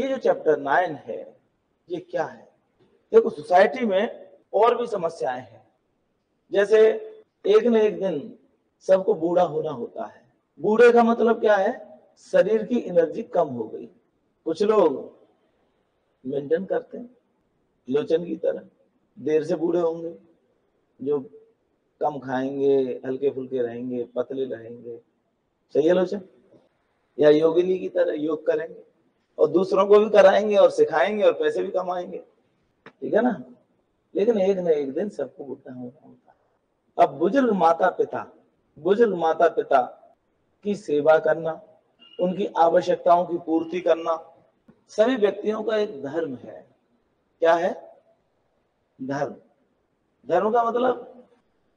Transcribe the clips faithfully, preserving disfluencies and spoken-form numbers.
ये जो chapter nine है ये क्या है? देखो सोसाइटी में और भी समस्याएं हैं, जैसे एक न एक दिन सबको बूढ़ा होना होता है। बूढ़े का मतलब क्या है? शरीर की एनर्जी कम हो गई। कुछ लोग मेंटेन करते हैं लोचन की तरह, देर से बूढ़े होंगे, जो कम खाएंगे, हल्के फुल्के रहेंगे, पतले रहेंगे, सही है लोचन, या योगिनी की तरह योग करेंगे और दूसरों को भी कराएंगे और सिखाएंगे और पैसे भी कमाएंगे, ठीक है ना। लेकिन एक न एक दिन सबको बूढ़ा होना होता है। अब बुजुर्ग माता पिता बुजुर्ग माता पिता की सेवा करना, उनकी आवश्यकताओं की पूर्ति करना सभी व्यक्तियों का एक धर्म है। क्या है? धर्म। धर्म का मतलब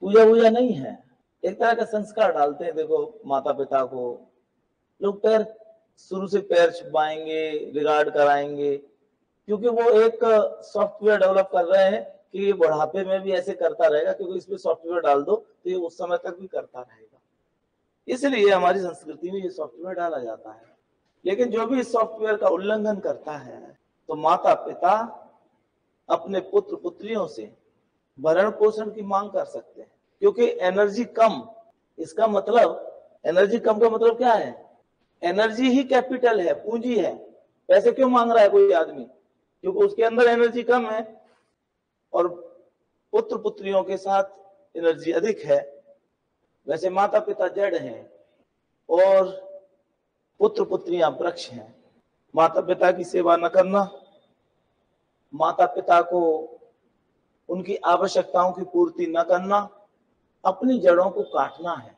पूजा वूजा नहीं है, एक तरह का संस्कार डालते हैं। देखो माता पिता को लोग पैर शुरू से पैर छुपाएंगे, रिगार्ड कराएंगे, क्योंकि वो एक सॉफ्टवेयर डेवलप कर रहे हैं कि ये बुढ़ापे में भी ऐसे करता रहेगा, क्योंकि इसमें सॉफ्टवेयर डाल दो तो ये उस समय तक भी करता रहेगा। इसलिए हमारी संस्कृति में ये सॉफ्टवेयर डाला जाता है। लेकिन जो भी इस सॉफ्टवेयर का उल्लंघन करता है तो माता पिता अपने पुत्र पुत्रियों से भरण पोषण की मांग कर सकते हैं, क्योंकि एनर्जी कम, इसका मतलब एनर्जी कम का मतलब क्या है? एनर्जी ही कैपिटल है, पूंजी है। पैसे क्यों मांग रहा है कोई आदमी? क्योंकि उसके अंदर एनर्जी कम है और पुत्र पुत्रियों के साथ एनर्जी अधिक है। वैसे माता पिता जड़ हैं और पुत्र पुत्रियां वृक्ष हैं। माता पिता की सेवा न करना, माता पिता को उनकी आवश्यकताओं की पूर्ति न करना, अपनी जड़ों को काटना है।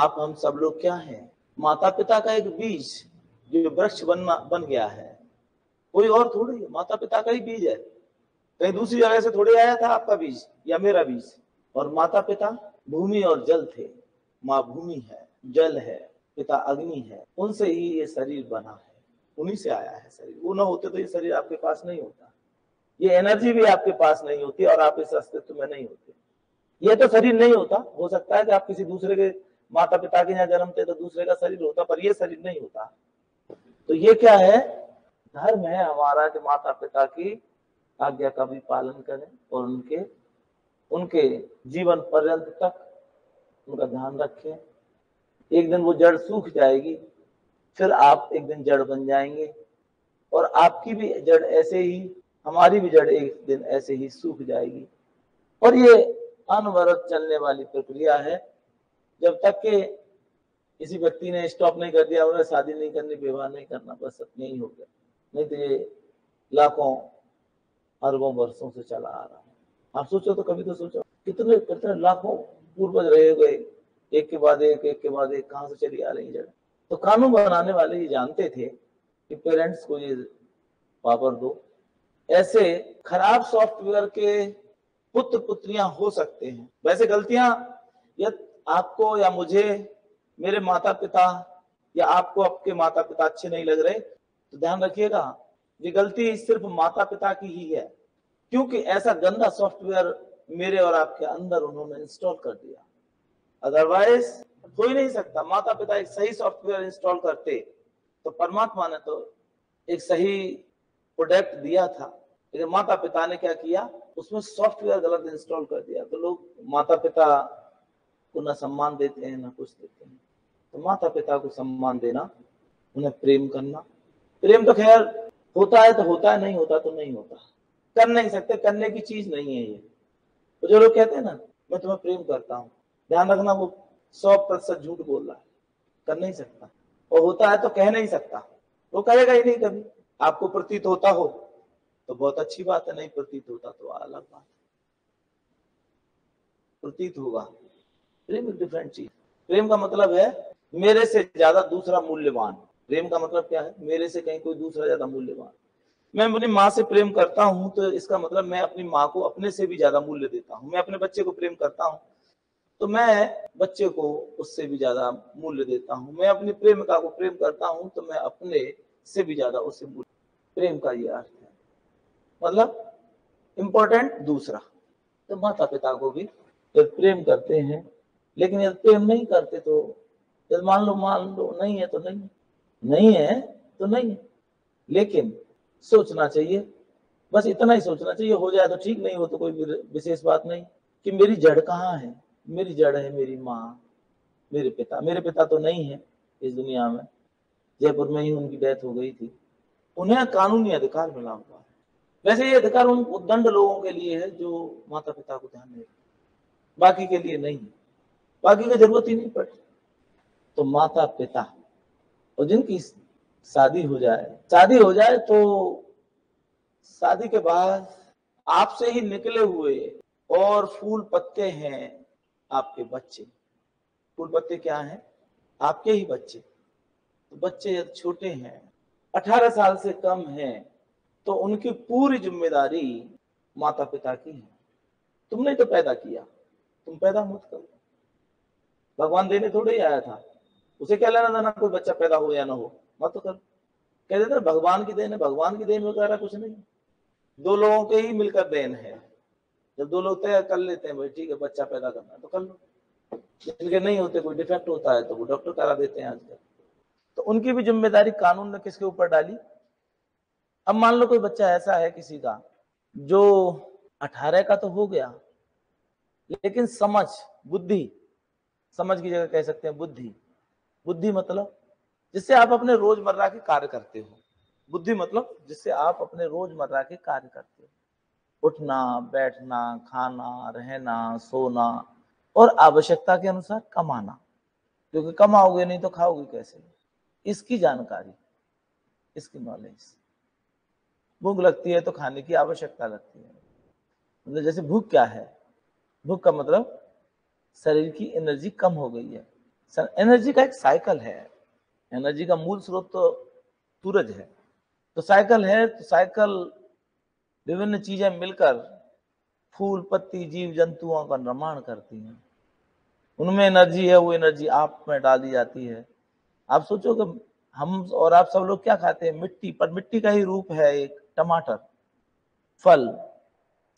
आप हम सब लोग क्या हैं? माता पिता का एक बीज जो वृक्ष बनना बन गया है, कोई और थोड़ी है, माता पिता का ही बीज है। कहीं दूसरी जगह से थोड़ी आया था आपका बीज या मेरा बीज। और माता पिता भूमि और जल थे। माँ भूमि है, जल है, पिता अग्नि है, उनसे ही ये शरीर बना है, उन्हीं से आया है शरीर। वो ना होते तो ये शरीर आपके पास नहीं होता, ये एनर्जी भी आपके पास नहीं होती और आप इस अस्तित्व में नहीं होते। ये तो शरीर नहीं होता, हो सकता है कि आप किसी दूसरे के माता पिता के यहाँ जन्मते तो दूसरे का शरीर होता, पर ये शरीर नहीं होता। तो ये क्या है? धर्म है हमारा कि माता पिता की आज्ञा का भी पालन करें और उनके उनके जीवन पर्यंत तक उनका ध्यान रखें। एक दिन वो जड़ सूख जाएगी, फिर आप एक दिन जड़ बन जाएंगे और आपकी भी जड़ ऐसे ही, हमारी भी जड़ एक दिन ऐसे ही सूख जाएगी। और ये अनवरत चलने वाली प्रक्रिया है, जब तक कि किसी व्यक्ति ने स्टॉप नहीं कर दिया, उन्हें शादी नहीं करनी, विवाह नहीं करना, बस अपने ही हो गया। नहीं तो ये लाखों अरबों वर्षों से चला आ रहा है। आप सोचो तो कभी तो सोचो कितने कितने लाखों पूर्वज रहे गए, एक के बाद एक एक के बाद एक कहाँ से चली आ रही जड़। तो कानून बनाने वाले ये जानते थे कि पेरेंट्स को ये पावर दो, ऐसे खराब सॉफ्टवेयर के पुत्र पुत्रियां हो सकते हैं। वैसे गलतियां या आपको या मुझे, मेरे माता पिता या आपको आपके माता पिता अच्छे नहीं लग रहे तो ध्यान रखिएगा, ये गलती सिर्फ माता पिता की ही है, क्योंकि ऐसा गंदा सॉफ्टवेयर मेरे और आपके अंदर उन्होंने इंस्टॉल कर दिया। अदरवाइज हो ही नहीं सकता। माता पिता एक सही सॉफ्टवेयर इंस्टॉल करते तो परमात्मा ने तो एक सही प्रोडक्ट दिया था, लेकिन माता पिता ने क्या किया? उसमें सॉफ्टवेयर गलत इंस्टॉल कर दिया। तो लोग माता पिता को ना सम्मान देते हैं ना कुछ देते हैं। तो माता पिता को सम्मान देना, उन्हें प्रेम करना, प्रेम तो खैर होता है तो होता है, नहीं होता तो नहीं होता, कर नहीं सकते, करने की चीज नहीं है ये। तो जो लोग कहते हैं ना मैं तुम्हें प्रेम करता हूँ, ध्यान रखना वो सौ प्रतिशत झूठ बोल रहा है, कर नहीं सकता, और होता है तो कह नहीं सकता, वो कहेगा ही नहीं कभी। आपको प्रतीत होता हो तो बहुत अच्छी बात है, नहीं प्रतीत होता तो अलग बात है। प्रतीत होगा, प्रेम एक डिफरेंट चीज। प्रेम का मतलब है मेरे से ज्यादा दूसरा मूल्यवान। प्रेम का मतलब क्या है? मेरे से कहीं कोई दूसरा ज्यादा मूल्यवान। मैं अपनी माँ से प्रेम करता हूँ तो इसका मतलब मैं अपनी माँ को अपने से भी ज्यादा मूल्य देता हूँ। मैं अपने बच्चे को प्रेम करता हूँ तो मैं बच्चे को उससे भी ज्यादा मूल्य देता हूँ। मैं अपनी प्रेमिका को प्रेम करता हूँ तो मैं अपने से भी ज्यादा उससे मूल्य। प्रेम का ये अर्थ है, मतलब इम्पोर्टेंट दूसरा। तो माता पिता को भी जब प्रेम करते हैं, लेकिन यदि प्रेम नहीं करते तो मान लो मान लो नहीं है तो नहीं, नहीं है तो नहीं है। लेकिन सोचना चाहिए, बस इतना ही सोचना चाहिए। हो जाए तो ठीक, नहीं हो तो कोई विशेष बात नहीं। कि मेरी जड़ कहाँ है? मेरी जड़ है मेरी माँ, मेरे पिता। मेरे पिता तो नहीं है इस दुनिया में, जयपुर में ही उनकी डेथ हो गई थी। उन्हें कानूनी अधिकार मिला हुआ है। वैसे ये अधिकार उन उद्दंड लोगों के लिए है जो माता पिता को ध्यान नहीं रखते, बाकी के लिए नहीं है, बाकी की जरूरत ही नहीं पड़ती। तो माता पिता और जिनकी शादी हो जाए, शादी हो जाए तो शादी के बाद आपसे ही निकले हुए और फूल पत्ते हैं आपके बच्चे। फूल पत्ते क्या हैं? आपके ही बच्चे। तो बच्चे छोटे हैं, अठारह साल से कम हैं, तो उनकी पूरी जिम्मेदारी माता पिता की है। तुमने तो पैदा किया, तुम पैदा मत करो, भगवान देने थोड़े ही आया था। उसे क्या लेना देना कोई बच्चा पैदा हो या ना हो, मत तो करो। कह देते भगवान की देन है। भगवान की देन वगैरह कुछ नहीं, दो लोगों के ही मिलकर देन है। जब दो लोग तय कर लेते हैं भाई ठीक है बच्चा पैदा करना है तो कर लो। जिनके नहीं होते, कोई डिफेक्ट होता है तो वो डॉक्टर करा देते हैं आजकल। तो उनकी भी जिम्मेदारी कानून ने किसके ऊपर डाली? अब मान लो कोई बच्चा ऐसा है किसी का जो अठारह का तो हो गया, लेकिन समझ बुद्धि, समझ की जगह कह सकते हैं बुद्धि। बुद्धि मतलब जिससे आप अपने रोजमर्रा के कार्य करते हो। बुद्धि मतलब जिससे आप अपने रोजमर्रा के कार्य करते हो, उठना बैठना, खाना, रहना, सोना और आवश्यकता के अनुसार कमाना, क्योंकि कमाओगे नहीं तो खाओगे कैसे। इसकी जानकारी, इसकी नॉलेज। भूख लगती है तो खाने की आवश्यकता लगती है, मतलब जैसे भूख क्या है? भूख का मतलब शरीर की एनर्जी कम हो गई है। एनर्जी का एक साइकिल है, एनर्जी का मूल स्रोत तो सूरज है। तो साइकिल है, तो साइकिल विभिन्न चीजें मिलकर फूल पत्ती जीव जंतुओं का निर्माण करती हैं। उनमें एनर्जी है, वो एनर्जी आप में डाली जाती है। आप सोचो कि हम और आप सब लोग क्या खाते हैं? मिट्टी। पर मिट्टी का ही रूप है एक टमाटर, फल,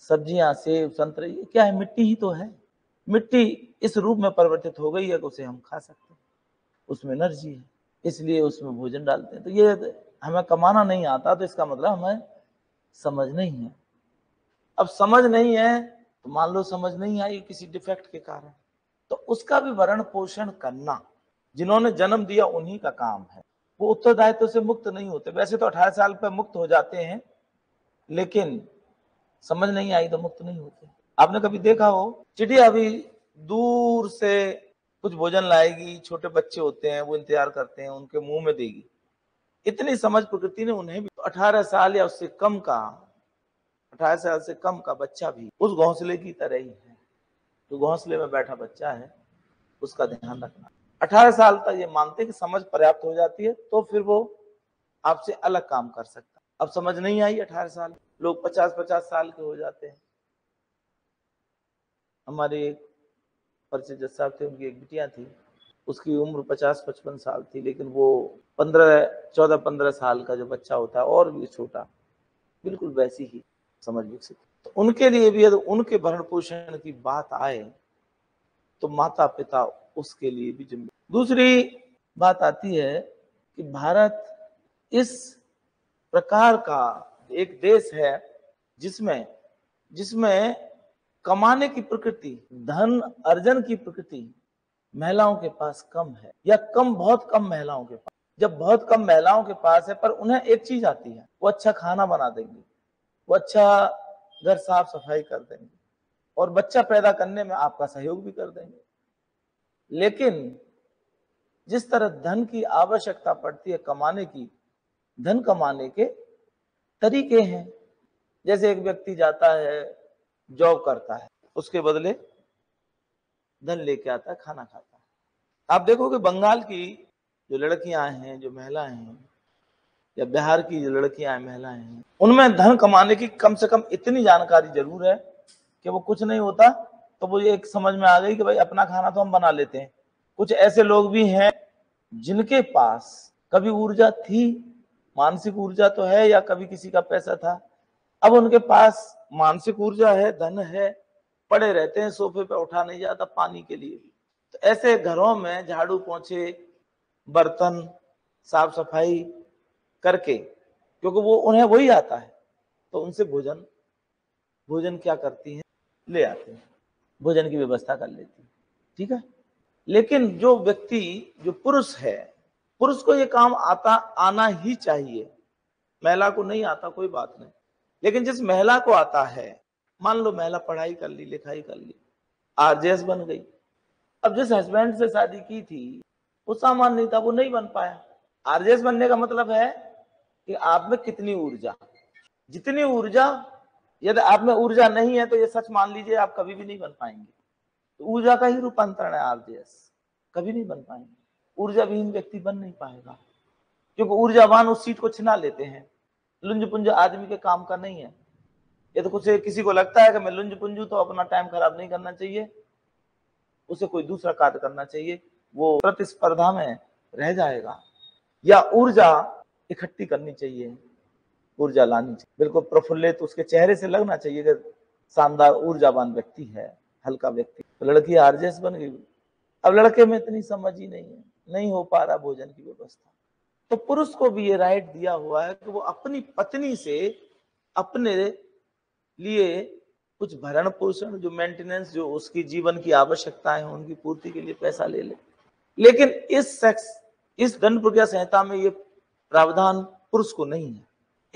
सब्जियां, सेब, संतरे, ये क्या है? मिट्टी ही तो है। मिट्टी इस रूप में परिवर्तित हो गई है कि उसे हम खा सकते हैं, उसमें एनर्जी है, इसलिए उसमें भोजन डालते हैं। तो ये हमें कमाना नहीं आता, तो इसका मतलब हमें समझ नहीं है। अब समझ नहीं है तो मान लो समझ नहीं आई किसी डिफेक्ट के कारण, तो उसका भी भरण पोषण करना जिन्होंने जन्म दिया उन्हीं का काम है। वो उत्तरदायित्व से मुक्त नहीं होते। वैसे तो अठारह साल पर मुक्त हो जाते हैं, लेकिन समझ नहीं आई तो मुक्त नहीं होते। आपने कभी देखा हो, चिड़िया अभी दूर से कुछ भोजन लाएगी, छोटे बच्चे होते हैं वो इंतजार करते हैं, उनके मुंह में देगी। इतनी समझ प्रकृति ने उन्हें भी। अठारह साल या उससे कम का, अठारह साल से कम का बच्चा भी उस घोंसले की तरह ही है। जो घोंसले में बैठा बच्चा है उसका ध्यान रखना। अठारह साल तक ये मानते हैं कि समझ पर्याप्त हो जाती है तो फिर वो आपसे अलग काम कर सकता है। अब समझ नहीं आई अठारह साल, लोग पचास पचास साल के हो जाते हैं। हमारे एक परिचय जज साहब थे, उनकी एक बिटिया थी, उसकी उम्र पचास पचपन साल थी, लेकिन वो पंद्रह चौदह पंद्रह साल का जो बच्चा होता है और भी छोटा, बिल्कुल वैसी ही समझ विकसित। तो उनके लिए भी यदि उनके भरण पोषण की बात आए तो माता पिता उसके लिए भी जिम्मेदार। दूसरी बात आती है कि भारत इस प्रकार का एक देश है जिसमें जिसमें कमाने की प्रकृति, धन अर्जन की प्रकृति महिलाओं के पास कम है, या कम बहुत कम महिलाओं के पास। जब बहुत कम महिलाओं के पास है, पर उन्हें एक चीज आती है, वो अच्छा खाना बना देंगी, वो अच्छा घर साफ सफाई कर देंगे और बच्चा पैदा करने में आपका सहयोग भी कर देंगे। लेकिन जिस तरह धन की आवश्यकता पड़ती है, कमाने की, धन कमाने के तरीके हैं। जैसे एक व्यक्ति जाता है, जॉब करता है, उसके बदले धन लेके आता है, खाना खाता है। आप देखोगे बंगाल की जो लड़कियां हैं, जो महिलाएं हैं, या बिहार की जो लड़कियां हैं, महिलाएं हैं, उनमें धन कमाने की कम से कम इतनी जानकारी जरूर है कि वो कुछ नहीं होता तो वो एक समझ में आ गई कि भाई अपना खाना तो हम बना लेते हैं। कुछ ऐसे लोग भी हैं जिनके पास कभी ऊर्जा थी, मानसिक ऊर्जा तो है, या कभी किसी का पैसा था, अब उनके पास मानसिक ऊर्जा है, धन है, पड़े रहते हैं सोफे पे, उठा नहीं जाता पानी के लिए। तो ऐसे घरों में झाड़ू पोंछे, बर्तन साफ सफाई करके क्योंकि वो उन्हें वही आता है, तो उनसे भोजन भोजन क्या करती हैं, ले आते हैं, भोजन की व्यवस्था कर लेती है। ठीक है, लेकिन जो व्यक्ति जो पुरुष है, पुरुष को ये काम आता आना ही चाहिए। महिला को नहीं आता कोई बात नहीं, लेकिन जिस महिला को आता है, मान लो महिला पढ़ाई कर ली, लिखाई कर ली, आरजेएस बन गई। अब जिस हस्बैंड से शादी की थी वो सामान्य था, वो नहीं बन पाया। आरजेएस बनने का मतलब है कि आप में कितनी ऊर्जा, जितनी ऊर्जा, यदि आप में ऊर्जा नहीं है तो ये सच मान लीजिए आप कभी भी नहीं बन पाएंगे। तो ऊर्जा का ही रूपांतरण है आरजेएस, कभी नहीं बन पाएंगे। ऊर्जाविहीन व्यक्ति बन नहीं पाएगा, क्योंकि ऊर्जावान उस सीट को छिना लेते हैं। लुंजपुंज आदमी के काम का नहीं है। ये तो कुछ किसी को लगता है कि मैं लुंजपुंज हूं तो अपना टाइम खराब नहीं करना चाहिए, उसे कोई दूसरा कार्य करना चाहिए, वो प्रतिस्पर्धा में रह जाएगा। या ऊर्जा इकट्ठी करनी चाहिए, ऊर्जा लानी चाहिए, बिल्कुल प्रफुल्लित उसके चेहरे से लगना चाहिए कि शानदार ऊर्जावान व्यक्ति है, हल्का व्यक्ति। तो लड़की आरजेएस बन गई। अब लड़के में इतनी समझ ही नहीं है, नहीं हो पा रहा भोजन की व्यवस्था। तो पुरुष को भी ये राइट दिया हुआ है कि वो अपनी पत्नी से अपने लिए कुछ भरण पोषण, जो मेंटेनेंस, जो उसकी जीवन की आवश्यकताएं हैं, उनकी पूर्ति के लिए पैसा ले ले। लेकिन इस सेक्स इस दंड प्रक्रिया संहिता में ये प्रावधान पुरुष को नहीं है।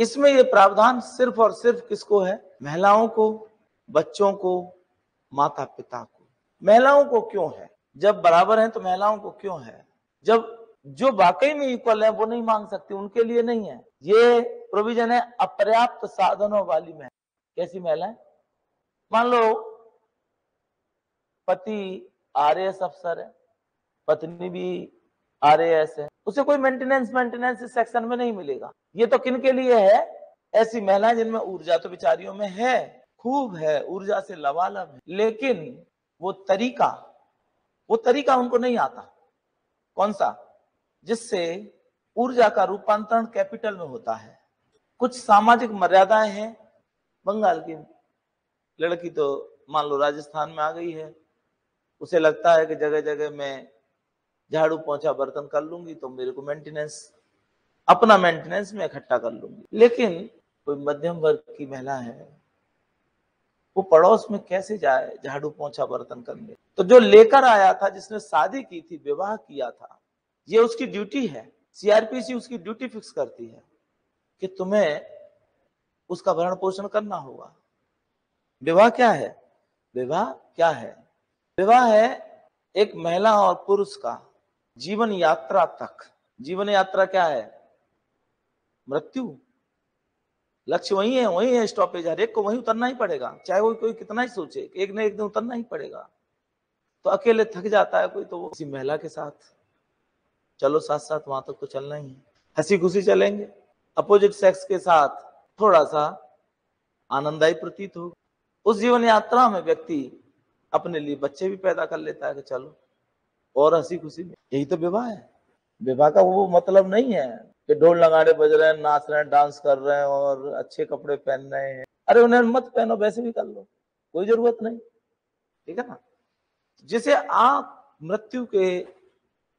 इसमें ये प्रावधान सिर्फ और सिर्फ किसको है? महिलाओं को, बच्चों को, माता पिता को। महिलाओं को क्यों है? जब बराबर है तो महिलाओं को क्यों है? जब जो वाकई में इक्वल है वो नहीं मांग सकती, उनके लिए नहीं है। ये प्रोविजन है अपर्याप्त साधनों वाली महिला। कैसी महिलाएं? मान लो पति आरएएस अफसर है, पत्नी भी आरएएस है, उसे कोई मेंटेनेंस मेंटेनेंस इस सेक्शन में नहीं मिलेगा। ये तो किन के लिए है? ऐसी महिलाएं जिनमें ऊर्जा तो बिचारियों में है, खूब है, ऊर्जा से लबालब है, लेकिन वो तरीका वो तरीका उनको नहीं आता। कौन सा? जिससे ऊर्जा का रूपांतरण कैपिटल में होता है। कुछ सामाजिक मर्यादाएं हैं। बंगाल की लड़की तो मान लो राजस्थान में आ गई है, उसे लगता है कि जगह जगह मैं झाड़ू पोंछा बर्तन कर लूंगी तो मेरे को मेंटेनेंस, अपना मेंटेनेंस मैं इकट्ठा कर लूंगी। लेकिन कोई मध्यम वर्ग की महिला है, वो पड़ोस में कैसे जाए झाड़ू पोंछा बर्तन करने? तो जो लेकर आया था, जिसने शादी की थी, विवाह किया था, ये उसकी ड्यूटी है। सीआरपीसी उसकी ड्यूटी फिक्स करती है कि तुम्हें उसका भरण पोषण करना होगा। विवाह क्या है? विवाह क्या है? विवाह है एक महिला और पुरुष का जीवन यात्रा तक। जीवन यात्रा क्या है? मृत्यु। लक्ष्य वही है, वही है स्टॉपेज। हर एक को वही उतरना ही पड़ेगा, चाहे वो कोई कितना ही सोचे, एक न एक दिन उतरना ही पड़ेगा। तो अकेले थक जाता है कोई, तो वो किसी महिला के साथ चलो, साथ साथ वहां तक तो चलना ही है। हंसी खुशी चलेंगे। अपोजिट सेक्स के साथ थोड़ा सा आनंददायी प्रतीत हो। उस जीवन यात्रा में व्यक्ति अपने लिए बच्चे भी पैदा कर लेता है कि चलो और हंसी खुशी में। यही तो विवाह है। विवाह का वो मतलब नहीं है कि ढोल नगाड़े बज रहे हैं, नाच रहे हैं, डांस कर रहे हैं और अच्छे कपड़े पहन रहे हैं। अरे उन्हें मत पहनो, वैसे भी कर लो, कोई जरूरत नहीं। ठीक है ना? जिसे आप मृत्यु के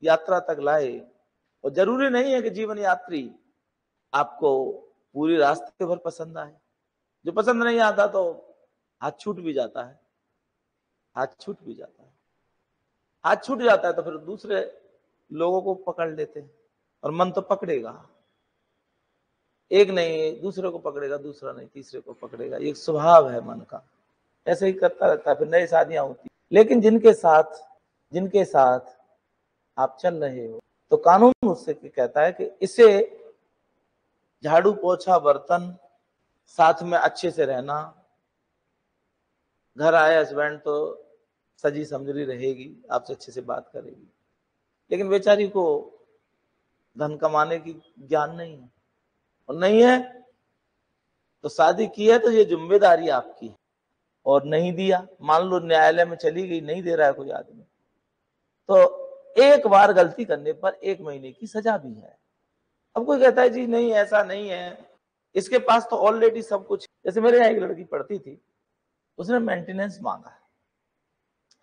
यात्रा तक लाए, और जरूरी नहीं है कि जीवन यात्री आपको पूरी रास्ते भर पसंद आए। जो पसंद नहीं आता तो हाथ छूट भी जाता है, हाथ छूट भी जाता है। हाथ छूट जाता है तो फिर दूसरे लोगों को पकड़ लेते हैं, और मन तो पकड़ेगा, एक नहीं दूसरे को पकड़ेगा, दूसरा नहीं तीसरे को पकड़ेगा। एक स्वभाव है मन का, ऐसे ही करता रहता है। फिर नई शादियां होती। लेकिन जिनके साथ जिनके साथ आप चल रहे हो, तो कानून उससे कहता है कि इसे झाड़ू पोछा बर्तन, साथ में अच्छे से रहना, घर आए हस्बैंड तो सजी समझरी रहेगी, आपसे अच्छे से बात करेगी। लेकिन बेचारी को धन कमाने की ज्ञान नहीं है, और नहीं है तो शादी की है तो ये जिम्मेदारी आपकी है, और नहीं दिया। मान लो न्यायालय में चली गई, नहीं दे रहा है कोई आदमी, तो एक बार गलती करने पर एक महीने की सजा भी है। अब कोई कहता है जी नहीं, ऐसा नहीं है, इसके पास तो ऑलरेडी सब कुछ। जैसे मेरे यहाँ एक लड़की पढ़ती थी, उसने मेंटेनेंस मांगा,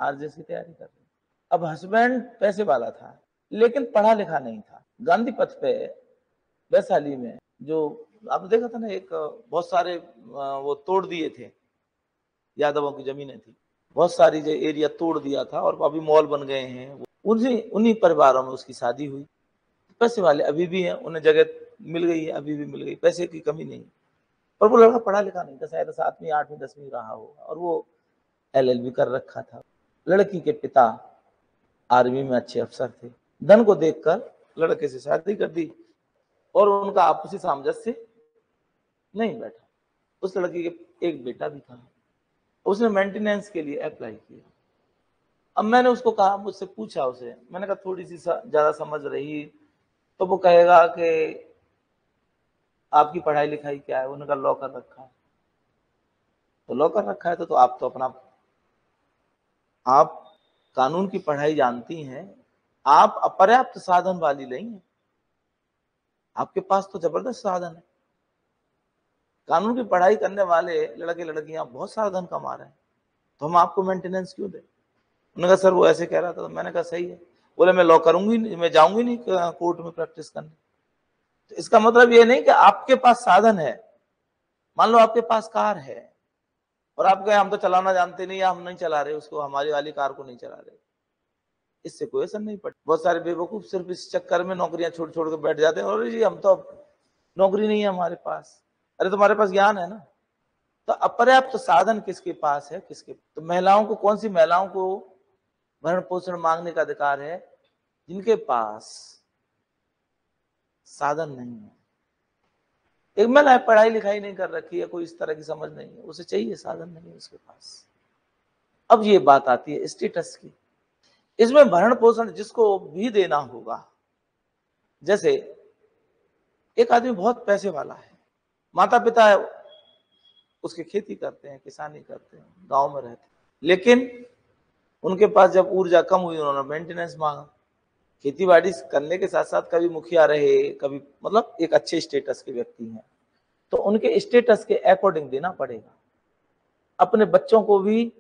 आरजेएस की तैयारी कर रही। अब हस्बैंड पैसे वाला था लेकिन पढ़ा लिखा नहीं था। गांधी पथ पे वैशाली में जो आपने देखा था ना, एक बहुत सारे वो तोड़ दिए थे, यादवों की जमीनें थी, बहुत सारी एरिया तोड़ दिया था और अभी मॉल बन गए हैं। उन्हीं उन्हीं परिवारों में उसकी शादी हुई। पैसे वाले अभी भी हैं, उन्हें जगह मिल गई है, अभी भी मिल गई, पैसे की कमी नहीं। पर वो लड़का पढ़ा लिखा नहीं था, शायद सातवीं आठवीं दसवीं रहा होगा, और वो एल एल बी कर रखा था। लड़की के पिता आर्मी में अच्छे अफसर थे। धन को देखकर लड़के से शादी कर दी और उनका आपसी सामंजस्य नहीं बैठा। उस लड़की के एक बेटा भी था, उसने मेंटेनेंस के लिए अप्लाई किया। अब मैंने उसको कहा, मुझसे पूछा उसे, मैंने कहा थोड़ी सी ज्यादा समझ रही तो वो कहेगा कि आपकी पढ़ाई लिखाई क्या है। उन्होंने कहा लॉ कर रखा है। तो लॉ कर रखा है तो, तो आप तो अपना आप कानून की पढ़ाई जानती हैं, आप अपर्याप्त साधन वाली नहीं है, आपके पास तो जबरदस्त साधन है। कानून की पढ़ाई करने वाले लड़के लड़कियां बहुत सारा धन कमा रहे हैं, तो हम आपको मेंटेनेंस क्यों दें। उन्होंने कहा सर वो ऐसे कह रहा था। तो मैंने कहा सही है। बोले मैं लॉ करूंगी नहीं, मैं जाऊंगी नहीं कोर्ट में प्रैक्टिस करने। तो इसका मतलब ये नहीं कि आपके पास साधन है। मान लो आपके पास कार है और आप कहे हम तो चलाना जानते नहीं, या हम नहीं चला रहे उसको, हमारी वाली कार को नहीं चला रहे, इससे कोई असर नहीं पड़ता। बहुत सारे बेवकूफ सिर्फ इस चक्कर में नौकरियां छोड़ छोड़ कर बैठ जाते हैं। और जी हम तो नौकरी नहीं है हमारे पास। अरे तुम्हारे पास ज्ञान है ना। तो अपर्याप्त तो साधन किसके पास है, किसके। तो महिलाओं को, कौन सी महिलाओं को भरण पोषण मांगने का अधिकार है? जिनके पास साधन नहीं है। एक महिला पढ़ाई लिखाई नहीं कर रखी है, कोई इस तरह की समझ नहीं है, उसे चाहिए, साधन नहीं है उसके पास। अब ये बात आती है स्टेटस की। इसमें भरण पोषण जिसको भी देना होगा, जैसे एक आदमी बहुत पैसे वाला है, माता पिता है उसके, खेती करते हैं, किसानी करते हैं, गांव में रहते हैं, लेकिन उनके पास जब ऊर्जा कम हुई उन्होंने मेंटेनेंस मांगा। खेती बाड़ी करने के साथ साथ कभी मुखिया रहे, कभी, मतलब एक अच्छे स्टेटस के व्यक्ति हैं, तो उनके स्टेटस के अकॉर्डिंग देना पड़ेगा। अपने बच्चों को भी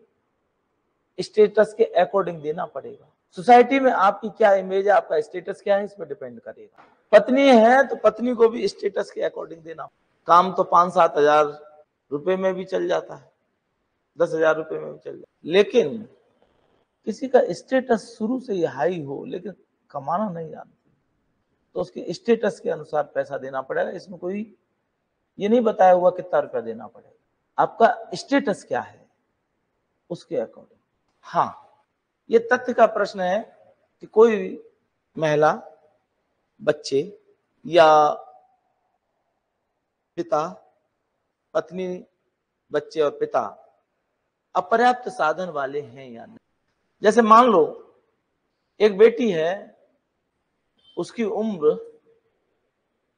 स्टेटस के अकॉर्डिंग देना पड़ेगा। सोसाइटी में आपकी क्या इमेज है, आपका स्टेटस क्या है, इस पर डिपेंड करेगा। पत्नी है तो पत्नी को भी स्टेटस के अकॉर्डिंग देना। काम तो पांच सात हजार रुपए में भी चल जाता है, दस हजार रुपए में भी चल जाता है, लेकिन किसी का स्टेटस शुरू से ही हाई हो लेकिन कमाना नहीं जानती, तो उसके स्टेटस के अनुसार पैसा देना पड़ेगा। इसमें कोई ये नहीं बताया हुआ कितना रुपया देना पड़ेगा। आपका स्टेटस क्या है उसके अकॉर्डिंग। हाँ, ये तथ्य का प्रश्न है कि कोई महिला, बच्चे या पिता, पत्नी, बच्चे और पिता अपर्याप्त साधन वाले हैं या नहीं। जैसे मान लो एक बेटी है, उसकी उम्र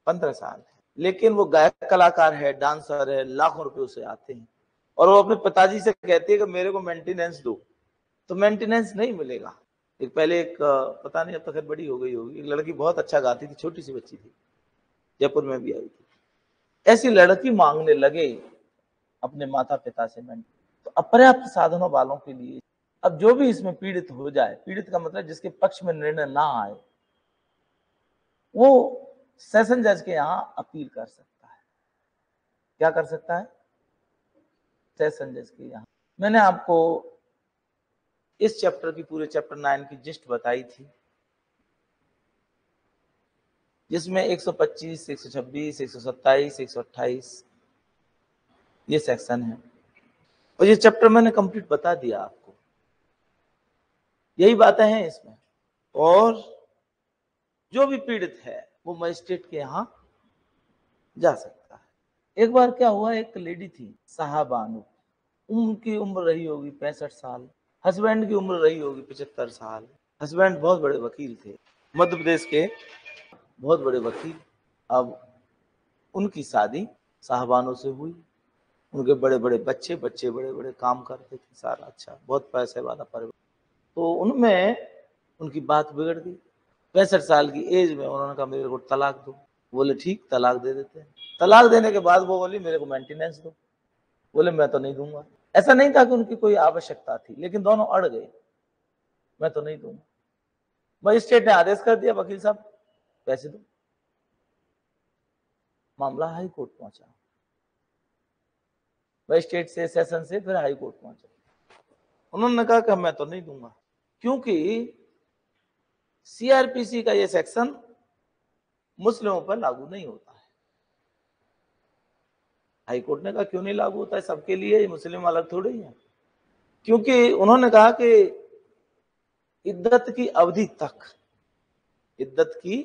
पंद्रह साल है, लेकिन वो गायक कलाकार है, डांसर है, लाखों रुपए उसे आते हैं, और वो अपने पिताजी से कहती है कि मेरे को मेंटेनेंस दो। तो मेंटेनेंस नहीं मिलेगा। एक पहले एक पता नहीं, अब तो खैर बड़ी हो गई होगी, एक लड़की बहुत अच्छा गाती थी, छोटी सी बच्ची थी, जयपुर में भी आई थी। ऐसी लड़की मांगने लगे अपने माता पिता से मेंटेनेंस। तो अपर्याप्त साधनों वालों के लिए, अब जो भी इसमें पीड़ित हो जाए, पीड़ित का मतलब जिसके पक्ष में निर्णय ना आए, वो सेशन जज के यहाँ अपील कर सकता है। क्या कर सकता है? सेशन जज के यहाँ। मैंने आपको इस चैप्टर की, पूरे चैप्टर नाइन की जिस्ट बताई थी, जिसमें एक सौ पच्चीस, एक सौ छब्बीस, एक सौ सत्ताईस, एक सौ अट्ठाईस ये सेक्शन है, और ये चैप्टर मैंने कंप्लीट बता दिया आपको। यही बातें हैं इसमें। और जो भी पीड़ित है वो मजिस्ट्रेट के यहाँ जा सकता है। एक बार क्या हुआ, एक लेडी थी साहबानू, उनकी उम्र रही होगी पैंसठ साल, हस्बैंड की उम्र रही होगी पचहत्तर साल। हस्बैंड बहुत बड़े वकील थे, मध्य प्रदेश के बहुत बड़े वकील। अब उनकी शादी साहबानों से हुई, उनके बड़े बड़े बच्चे, बच्चे बड़े बड़े काम करते थे, सारा अच्छा, बहुत पैसे वाला परिवार। तो उनमें उनकी बात बिगड़ गई। पैंसठ साल की एज में उन्होंने कहा मेरे को तलाक दो। बोले ठीक, तलाक दे देते हैं। तलाक देने के बाद वो बोली मेरे को मेंटेनेंस दो। बोले मैं तो नहीं दूंगा। ऐसा नहीं था कि उनकी कोई आवश्यकता थी, लेकिन दोनों अड़ गए, मैं तो नहीं दूंगा। मजिस्ट्रेट ने आदेश कर दिया, वकील साहब पैसे दो। मामला हाई कोर्ट पहुंचा, स्टेट से सेशन से फिर हाई कोर्ट पहुंचा। उन्होंने कहा कि मैं तो नहीं दूंगा, क्योंकि सीआरपीसी का यह सेक्शन मुस्लिमों पर लागू नहीं होता है। हाई कोर्ट ने कहा क्यों नहीं लागू होता है, सबके लिए, ये मुस्लिम अलग थोड़े ही है। क्योंकि उन्होंने कहा कि इद्दत की अवधि तक इद्दत की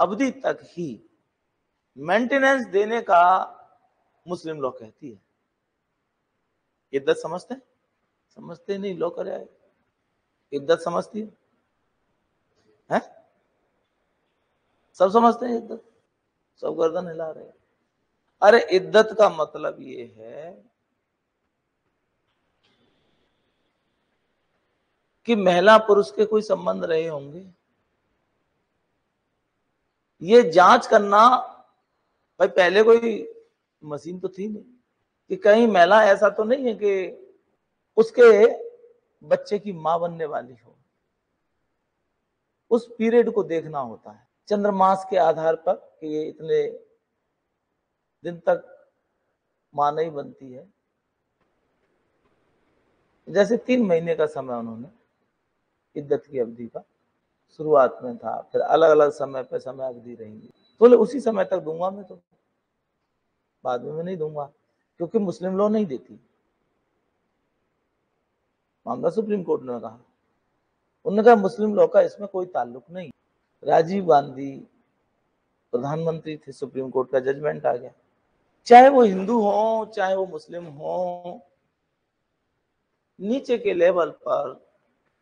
अवधि तक ही मेंटेनेंस देने का मुस्लिम लॉ कहती है। इद्दत समझते हैं? समझते नहीं, लॉ कर इद्दत समझती है, है? सब समझते हैं इद्दत, सब गर्दन हिला रहे हैं। अरे इद्दत का मतलब ये है कि महिला पुरुष के कोई संबंध रहे होंगे, ये जांच करना। भाई पहले कोई मशीन तो थी नहीं कि कहीं महिला ऐसा तो नहीं है कि उसके बच्चे की मां बनने वाली हो। उस पीरियड को देखना होता है चंद्रमास के आधार पर कि ये इतने दिन तक मां नहीं बनती है। जैसे तीन महीने का समय उन्होंने इद्दत की अवधि का शुरुआत में था, फिर अलग अलग समय पर समय अवधि रहेंगी। बोले तो उसी समय तक दूंगा मैं, तो बाद में मैं नहीं दूंगा, क्योंकि मुस्लिम लॉ नहीं देती। मामला सुप्रीम कोर्ट ने कहा, उन्होंने कहा मुस्लिम लॉ का इसमें कोई ताल्लुक नहीं। राजीव गांधी प्रधानमंत्री थे, सुप्रीम कोर्ट का जजमेंट आ गया। चाहे वो हिंदू हो चाहे वो मुस्लिम हो, नीचे के लेवल पर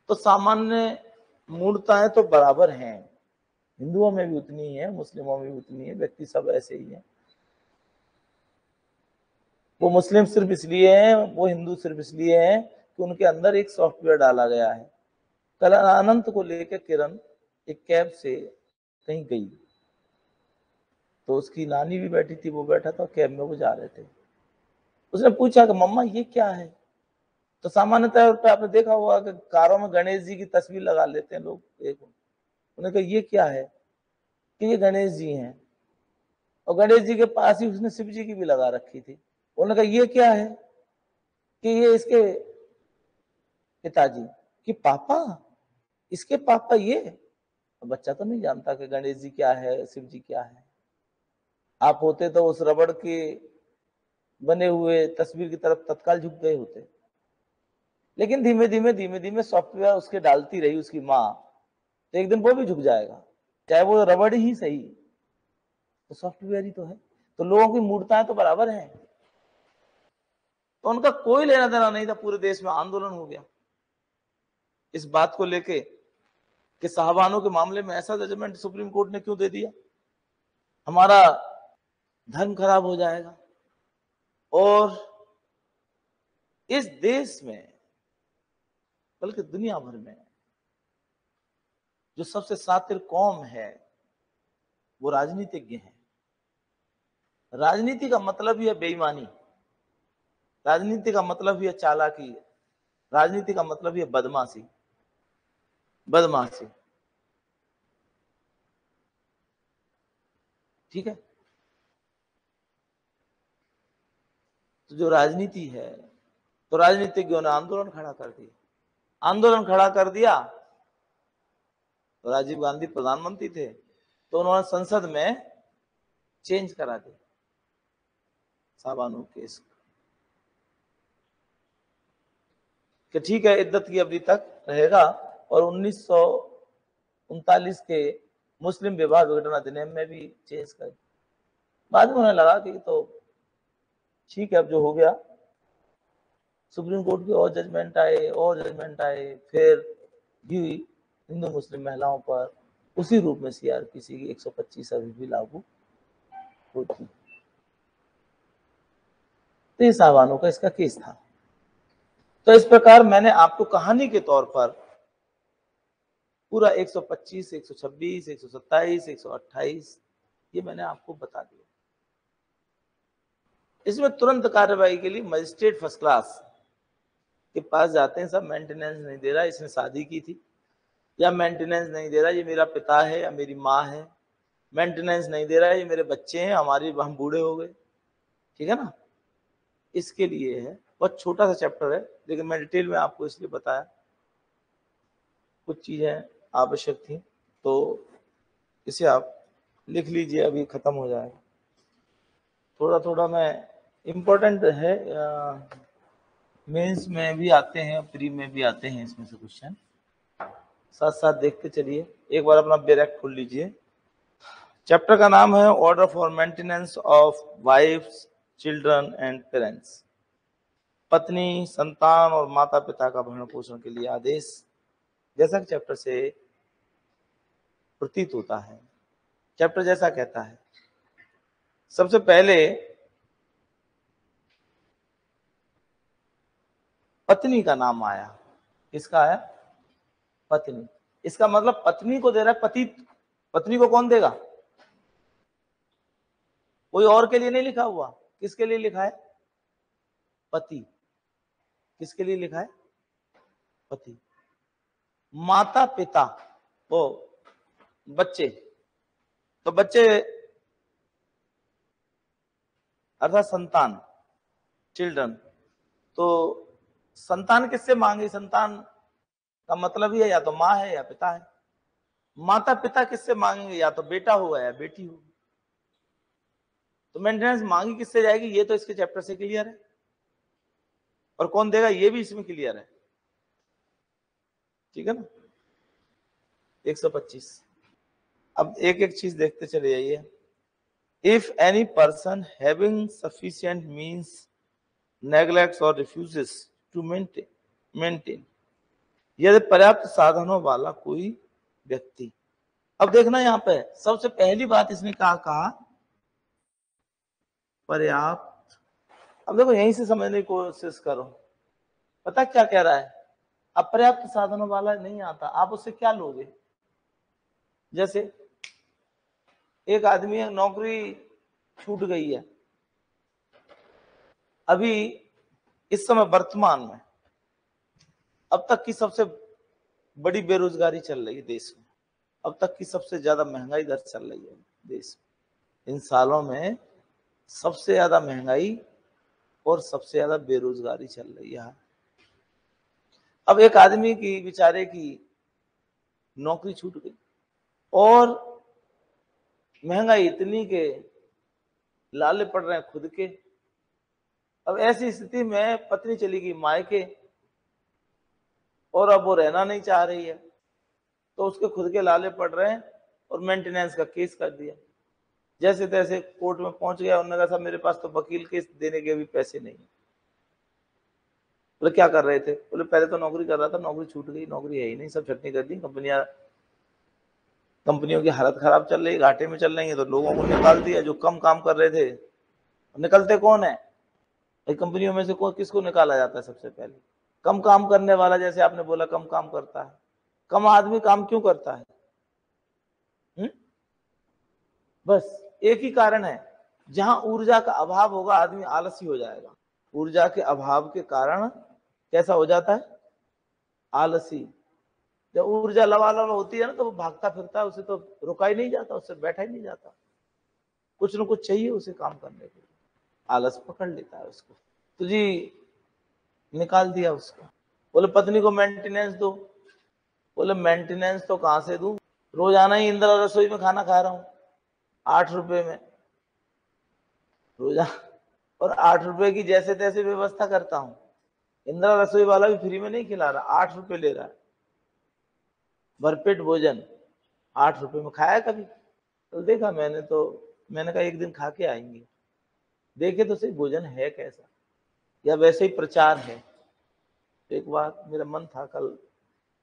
तो सामान्य मूर्ताएं तो बराबर हैं। हिंदुओं में भी उतनी है, मुस्लिमों में भी उतनी है, व्यक्ति सब ऐसे ही है। वो मुस्लिम सिर्फ इसलिए हैं, वो हिंदू सिर्फ इसलिए हैं कि उनके अंदर एक सॉफ्टवेयर डाला गया है। कल अनंत को लेकर किरण एक कैब से कहीं गई, तो उसकी नानी भी बैठी थी, वो बैठा था, कैब में वो जा रहे थे। उसने पूछा कि मम्मा ये क्या है, तो सामान्यतः पे आपने देखा होगा कि कारों में गणेश जी की तस्वीर लगा लेते हैं लोग। एक उन्होंने कहा ये क्या है, कि ये गणेश जी हैं, और गणेश जी के पास ही उसने शिव जी की भी लगा रखी थी। उन्होंने कहा ये क्या है, कि ये इसके पिताजी, कि पापा, इसके पापा। ये बच्चा तो नहीं जानता कि गणेश जी क्या है, शिव जी क्या है। आप होते तो उस रबड़ के बने हुए तस्वीर की तरफ तत्काल झुक गए होते, लेकिन धीमे धीमे धीमे धीमे सॉफ्टवेयर उसके डालती रही उसकी माँ, तो एक दिन वो भी झुक जाएगा, चाहे वो रबड़ ही सही, तो सॉफ्टवेयर ही तो है। तो लोगों की मूर्ताएं तो बराबर हैं, तो उनका कोई लेना देना नहीं था। पूरे देश में आंदोलन हो गया इस बात को लेके कि साहबानों के मामले में ऐसा जजमेंट सुप्रीम कोर्ट ने क्यों दे दिया, हमारा धर्म खराब हो जाएगा। और इस देश में बल्कि दुनिया भर में जो सबसे शातिर कौम है वो राजनीतिज्ञ है। राजनीति का मतलब ही है बेईमानी, राजनीति का मतलब ही है चालाकी, राजनीति का मतलब ही है बदमाशी। बदमाशी ठीक है। तो जो राजनीति है, तो राजनीतिज्ञों ने आंदोलन खड़ा कर दिया। आंदोलन खड़ा कर दिया तो राजीव गांधी प्रधानमंत्री थे, तो उन्होंने संसद में चेंज करा दिया साबानो केस कि ठीक है इद्दत की अवधि तक रहेगा। और उन्नीस सौ उनतालीस के मुस्लिम विवाह विघटन अधिनियम में भी चेंज कर दिया। बाद में उन्हें लगा कि तो ठीक है अब जो हो गया। सुप्रीम कोर्ट के और जजमेंट आए और जजमेंट आए, फिर भी हिंदू मुस्लिम महिलाओं पर उसी रूप में सीआरपीसी की एक सौ पच्चीस अभी भी लागू होती। तो ये साहबानों का इसका केस था। तो इस प्रकार मैंने आपको कहानी के तौर पर पूरा एक सौ पच्चीस, एक सौ छब्बीस, एक सौ सत्ताईस, एक सौ अट्ठाईस ये मैंने आपको बता दिया। इसमें तुरंत कार्रवाई के लिए मजिस्ट्रेट फर्स्ट क्लास के पास जाते हैं, सब मेंटेनेंस नहीं दे रहा, इसने शादी की थी, या मेंटेनेंस नहीं दे रहा, ये मेरा पिता है या मेरी माँ है, मेंटेनेंस नहीं दे रहा है, ये मेरे बच्चे हैं, हमारी हम बूढ़े हो गए, ठीक है ना, इसके लिए है। बहुत छोटा सा चैप्टर है, लेकिन मैं डिटेल में आपको इसलिए बताया, कुछ चीज़ें आवश्यक थी, तो इसे आप लिख लीजिए, अभी ख़त्म हो जाएगा। थोड़ा थोड़ा मैं इम्पोर्टेंट है, मेंस में भी आते हैं, प्री में भी आते हैं इसमें से क्वेश्चन, साथ साथ देख के चलिए। एक बार अपना बैरक खोल लीजिए। चैप्टर का नाम है order for maintenance of wives children and parents, पत्नी, संतान और माता पिता का भरण पोषण के लिए आदेश। जैसा कि चैप्टर से प्रतीत होता है, चैप्टर जैसा कहता है, सबसे पहले पत्नी का नाम आया। किसका आया? पत्नी। इसका मतलब पत्नी को दे रहा है, पति। पत्नी को कौन देगा? कोई और के लिए नहीं लिखा हुआ। किसके लिए लिखा है? पति। किसके लिए लिखा है? पति। माता पिता, वो बच्चे, तो बच्चे अर्थात संतान, चिल्ड्रन। तो संतान किससे मांगी? संतान का मतलब ही है या तो माँ है या पिता है। माता पिता किससे मांगेंगे? या तो बेटा होगा या बेटी होगी। तो मेंटेनेंस मांगी किससे जाएगी, ये तो इसके चैप्टर से क्लियर है, और कौन देगा ये भी इसमें क्लियर है, ठीक है ना। एक सौ पच्चीस। अब एक एक चीज देखते चले जाइए। If any person having sufficient means neglects or refuses to maintain maintain यदि पर्याप्त साधनों वाला कोई व्यक्ति। अब देखना यहाँ पे सबसे पहली बात इसने कहा कहा पर्याप्त। अब देखो यहीं से समझने की कोशिश करो, पता क्या कह रहा है। अब पर्याप्त साधनों वाला नहीं आता, आप उससे क्या लोगे? जैसे एक आदमी की नौकरी छूट गई है अभी इस समय वर्तमान में, अब तक की सबसे बड़ी बेरोजगारी चल रही है देश में, अब तक की सबसे ज्यादा महंगाई दर चल रही है देश में, इन सालों में सबसे ज्यादा महंगाई और सबसे ज्यादा बेरोजगारी चल रही है। अब एक आदमी की बेचारे की नौकरी छूट गई और महंगाई इतनी के लाले पड़ रहे हैं खुद के। अब ऐसी स्थिति में पत्नी चली गई मायके और अब वो रहना नहीं चाह रही है, तो उसके खुद के लाले पड़ रहे हैं और मेंटेनेंस का केस कर दिया। जैसे तैसे कोर्ट में पहुंच गया, उन्होंने कहा साहब मेरे पास तो वकील केस देने के भी पैसे नहीं है। बोले क्या कर रहे थे? बोले पहले तो नौकरी कर रहा था, नौकरी छूट गई, नौकरी है ही नहीं, सब छटनी कर दी, कंपनियां कंपनियों की हालत खराब चल रही, घाटे में चल रही है, तो लोगों को निकाल दिया जो कम काम कर रहे थे। निकलते कौन है? कंपनियों में से कौन, किसको निकाला जाता है? सबसे पहले कम काम करने वाला। जैसे आपने बोला कम काम करता है, कम आदमी काम क्यों करता है? हुँ? बस एक ही कारण है, जहां ऊर्जा का अभाव होगा आदमी आलसी हो जाएगा। ऊर्जा के अभाव के कारण कैसा हो जाता है? आलसी। जब ऊर्जा लबालब होती है ना, तो वो भागता फिरता है, उसे तो रुका ही नहीं जाता, उससे बैठा ही नहीं जाता, कुछ न कुछ चाहिए उसे काम करने के लिए, आलस पकड़ लेता है उसको। तो जी निकाल दिया उसको। बोले पत्नी को मेंटेनेंस दो। बोले मेंटेनेंस तो कहाँ से दूं, रोजाना ही इंदिरा रसोई में खाना खा रहा हूँ आठ रुपए में रोजा, और आठ रुपए की जैसे तैसे व्यवस्था करता हूँ। इंदिरा रसोई वाला भी फ्री में नहीं खिला रहा, आठ रुपए ले रहा है, भरपेट भोजन आठ रुपए में। खाया कभी? तो देखा मैंने, तो मैंने कहा एक दिन खा के आएंगे, देखे तो सही भोजन है कैसा, या वैसे ही प्रचार है। एक बार मेरा मन था कल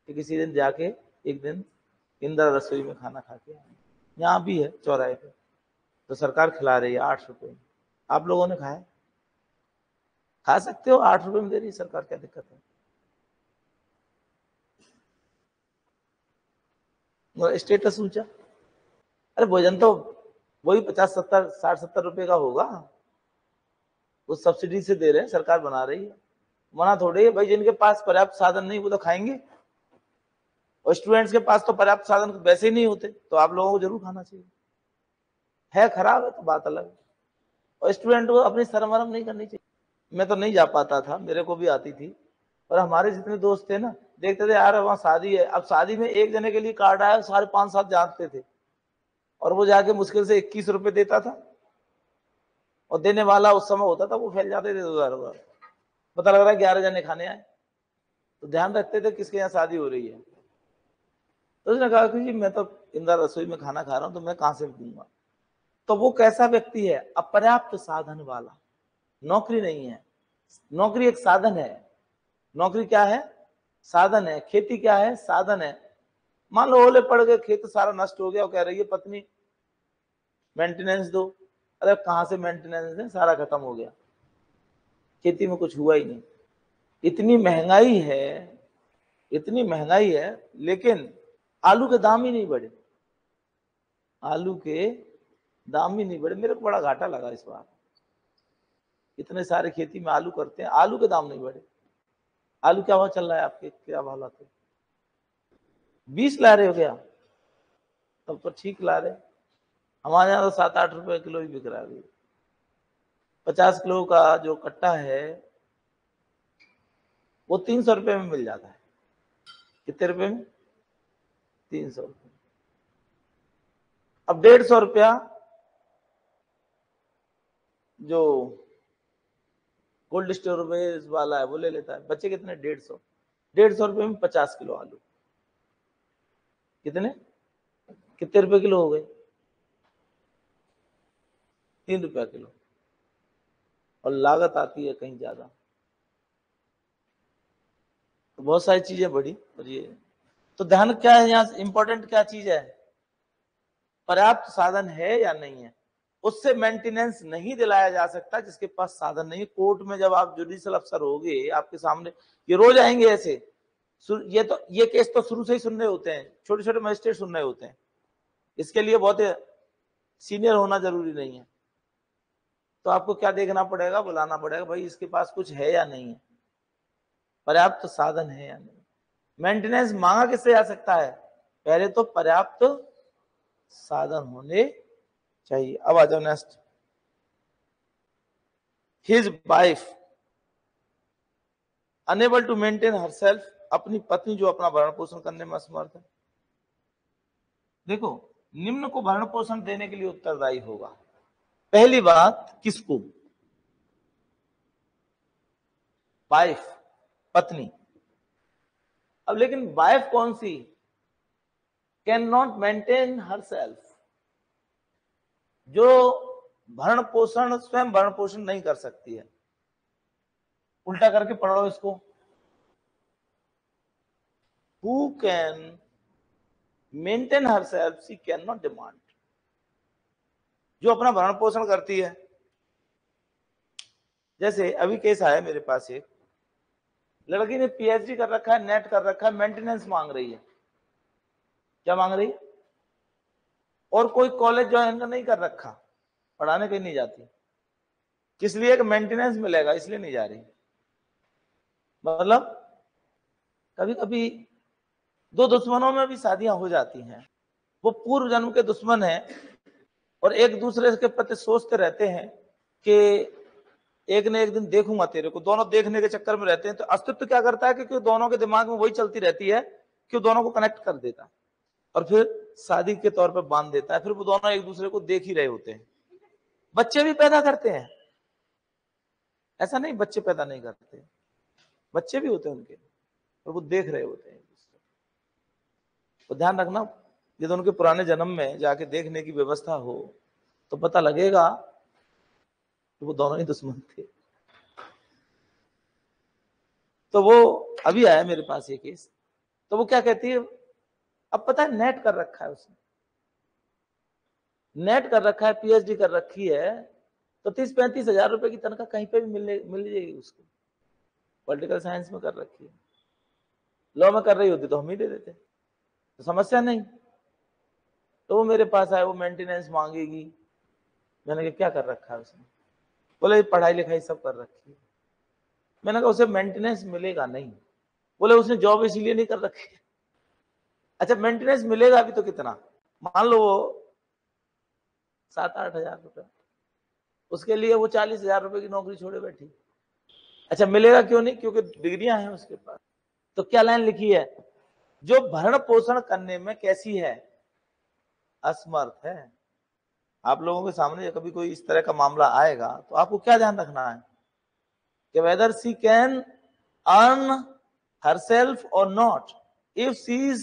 कि किसी दिन जाके एक दिन इंदिरा रसोई में खाना खा के आए, यहाँ भी है चौराहे पे, तो सरकार खिला रही है आठ रुपए में। आप लोगों ने खाया? खा सकते हो, आठ रुपए में दे रही सरकार, क्या दिक्कत है? स्टेटस ऊंचा, अरे भोजन तो वही पचास सत्तर साठ सत्तर रुपए का होगा, वो सब्सिडी से दे रहे हैं, सरकार बना रही है, मना थोड़ी है भाई। जिनके पास पर्याप्त साधन नहीं वो तो खाएंगे, और स्टूडेंट्स के पास तो पर्याप्त साधन वैसे ही नहीं होते, तो आप लोगों को जरूर खाना चाहिए। है खराब है तो बात अलग है, और स्टूडेंट को अपनी शर्म वरम नहीं करनी चाहिए। मैं तो नहीं जा पाता था, मेरे को भी आती थी, और हमारे जितने दोस्त थे ना देखते थे यार वहाँ शादी है, अब शादी में एक जने के लिए कार्ड आया सारे पाँच सात जानते थे, और वो जाके मुश्किल से इक्कीस रुपये देता था, और देने वाला उस समय होता था वो फैल जाते थे दो हजार, पता लग रहा है ग्यारह जने खाने आए। तो ध्यान रखते थे किसके यहाँ शादी हो रही है। तो उसने कहा कि जी मैं तो इंदिरा रसोई में खाना खा रहा हूँ, तो मैं कहाँ से दूंगा। तो वो कैसा व्यक्ति है, अपर्याप्त साधन वाला। नौकरी नहीं है, नौकरी एक साधन है। नौकरी क्या है, साधन है। खेती क्या है, साधन है। मान लो ओले पड़ गए, खेत सारा नष्ट हो गया, और कह रही है पत्नी मेंटेनेंस दो। अरे कहाँ से मेंटेनेंस दें, सारा खत्म हो गया, खेती में कुछ हुआ ही नहीं। इतनी महंगाई है, इतनी महंगाई है, लेकिन आलू के दाम ही नहीं बढ़े, आलू के दाम ही नहीं बढ़े। मेरे को बड़ा घाटा लगा इस बार, इतने सारे खेती में आलू करते हैं, आलू के दाम नहीं बढ़े। आलू क्या भाव चल रहा है आपके, क्या भाव लाते, बीस ला रहे हो क्या, तब तो ठीक ला रहे। हमारे यहाँ तो सात आठ रुपए किलो ही बिक रहा है। पचास किलो का जो कट्टा है वो तीन सौ रुपये में मिल जाता है। कितने रुपए में, तीन सौ रुपये। अब डेढ़ सौ रुपया जो कोल्ड स्टोरेज वाला है वो ले लेता है, बच्चे कितने, डेढ़ सौ डेढ़ सौ रुपये में पचास किलो आलू, कितने कितने रुपए किलो हो गए, तीन रुपया किलो। और लागत आती है कहीं ज्यादा, तो बहुत सारी चीजें बढ़ी। और ये तो ध्यान क्या है, यहाँ इंपॉर्टेंट क्या चीज है, पर्याप्त साधन है या नहीं है। उससे मेंटेनेंस नहीं दिलाया जा सकता जिसके पास साधन नहीं। कोर्ट में जब आप जुडिशियल अफसर होगे, आपके सामने ये रोज आएंगे ऐसे, ये तो ये केस तो शुरू से ही सुन रहे होते हैं, छोटे छोटे मजिस्ट्रेट सुन रहे होते हैं। इसके लिए बहुत सीनियर होना जरूरी नहीं है। तो आपको क्या देखना पड़ेगा, बुलाना पड़ेगा, भाई इसके पास कुछ है या नहीं है, पर्याप्त तो साधन है या नहीं। मेंटेनेंस मांगा किससे जा सकता है, पहले तो पर्याप्त तो साधन होने चाहिए। अब आ जाओ next, his wife unable to maintain herself, अपनी पत्नी जो अपना भरण पोषण करने में असमर्थ है। देखो, निम्न को भरण पोषण देने के लिए उत्तरदायी होगा। पहली बात, किसको, वाइफ, पत्नी। अब लेकिन वाइफ कौन सी, कैन नॉट मेंटेन हरसेल्फ, जो भरण पोषण, स्वयं भरण पोषण नहीं कर सकती है। उल्टा करके पढ़ लो इसको, who can maintain herself, she cannot demand, जो अपना भरण पोषण करती है। जैसे अभी केस आया मेरे पास, एक लड़की ने पीएचडी कर रखा है, नेट कर रखा है, मेंटेनेंस मांग रही है। क्या मांग रही है, और कोई कॉलेज ज्वाइन नहीं कर रखा, पढ़ाने के नहीं जाती, किस लिए, कि मेंटेनेंस मिलेगा इसलिए नहीं जा रही। मतलब कभी कभी दो दुश्मनों में भी शादियां हो जाती हैं। वो पूर्व जन्म के दुश्मन हैं और एक दूसरे के प्रति सोचते रहते हैं कि एक न एक दिन देखूंगा तेरे को, दोनों देखने के चक्कर में रहते हैं। तो अस्तित्व क्या करता है, क्योंकि दोनों के दिमाग में वही चलती रहती है कि दोनों को कनेक्ट कर देता है, और फिर शादी के तौर पर बांध देता है। फिर वो दोनों एक दूसरे को देख ही रहे होते हैं। बच्चे भी पैदा करते हैं, ऐसा नहीं बच्चे पैदा नहीं करते, बच्चे भी होते हैं उनके, और वो देख रहे होते हैं। तो ध्यान रखना, यदि उनके पुराने जन्म में जाके देखने की व्यवस्था हो तो पता लगेगा कि वो दोनों ही दुश्मन थे। तो वो अभी आया मेरे पास ये केस। तो वो क्या कहती है, अब पता है नेट कर रखा है उसने, नेट कर रखा है, पीएचडी कर रखी है, तो तीस पैंतीस हजार रुपए की तनख्वाह कहीं पे भी मिलने मिल जाएगी उसको। पॉलिटिकल साइंस में कर रखी है, लॉ में कर रही होती तो हम ही दे देते, तो समस्या नहीं। तो वो मेरे पास आए, वो मेंटेनेंस मांगेगी। मैंने कहा क्या कर रखा है उसने, बोले पढ़ाई लिखाई सब कर रखी है। मैंने कहा उसे मेंटेनेंस मिलेगा नहीं, बोले उसने जॉब इसीलिए नहीं कर रखी। अच्छा, मेंटेनेंस मिलेगा भी तो कितना, मान लो वो सात आठ हजार रुपये, उसके लिए वो चालीस हजार रुपये की नौकरी छोड़े बैठी। अच्छा मिलेगा क्यों नहीं, क्योंकि डिग्रियां हैं उसके पास। तो क्या लाइन लिखी है, जो भरण पोषण करने में कैसी है, असमर्थ है। आप लोगों के सामने कभी कोई इस तरह का मामला आएगा तो आपको क्या ध्यान रखना है कि whether she can earn herself or not, if she is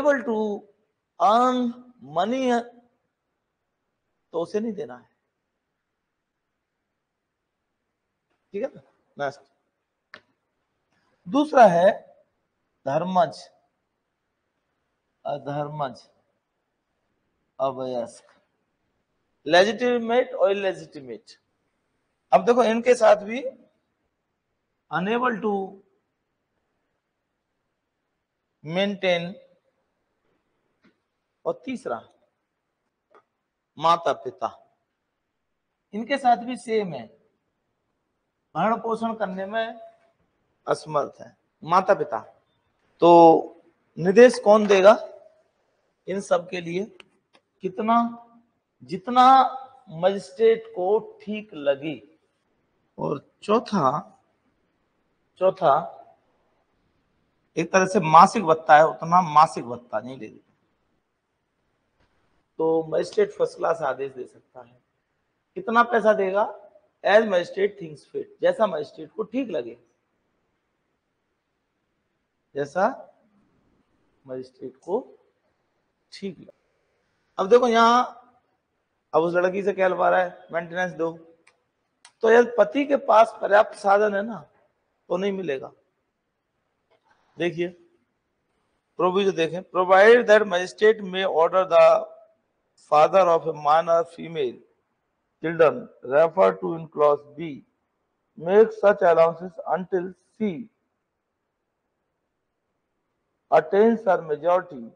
able to earn money तो उसे नहीं देना है, ठीक है ना। नेक्स्ट, दूसरा है धर्मज अधर्मज अवयस्क, लेजिटिमेट और इलेजिटिमेट। अब देखो इनके साथ भी अनेबल टू मेंटेन, और तीसरा माता पिता, इनके साथ भी सेम है, भरण पोषण करने में असमर्थ है माता पिता। तो निर्देश कौन देगा इन सब के लिए, कितना, जितना मजिस्ट्रेट को ठीक लगे। और चौथा चौथा एक तरह से मासिक भत्ता है, उतना मासिक भत्ता नहीं ले, तो मजिस्ट्रेट फर्स्ट क्लास आदेश दे सकता है। कितना पैसा देगा, एज मजिस्ट्रेट थिंक्स फिट, जैसा मजिस्ट्रेट को ठीक लगे, जैसा मजिस्ट्रेट को ठीक लगे। अब देखो यहां, अब उस लड़की से क्या लगा रहा है, मेंटेनेंस दो, तो यदि पति के पास पर्याप्त साधन है ना तो नहीं मिलेगा। देखिए प्रोविजन देखें, provide that magistrate may order the father of a minor female children refer to in clause B make such allowances until she attains her majority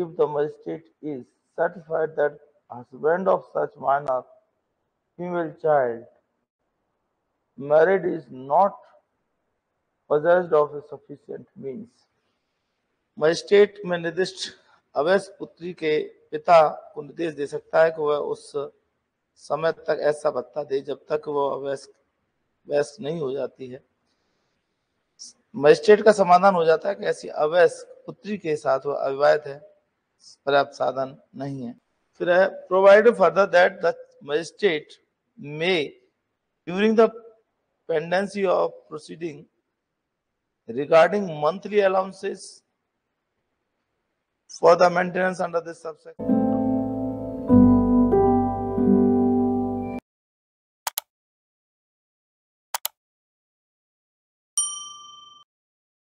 if the magistrate is certified that husband of such minor female child married is not possessed of a sufficient means। Magistrate में निर्दिष्ट अवयस्क पुत्री के पिता को निर्देश दे सकता है कि वह उस समय तक ऐसा भत्ता दे जब तक वह अवयस्क वयस्क नहीं हो जाती है। मजिस्ट्रेट का समाधान हो जाता है कि ऐसी अवयस्क पुत्री के साथ वह अविवाहित है, पर्याप्त साधन नहीं है। फिर है provide further that the magistrate may during the pendency of proceeding regarding monthly allowances for the maintenance under this subsection।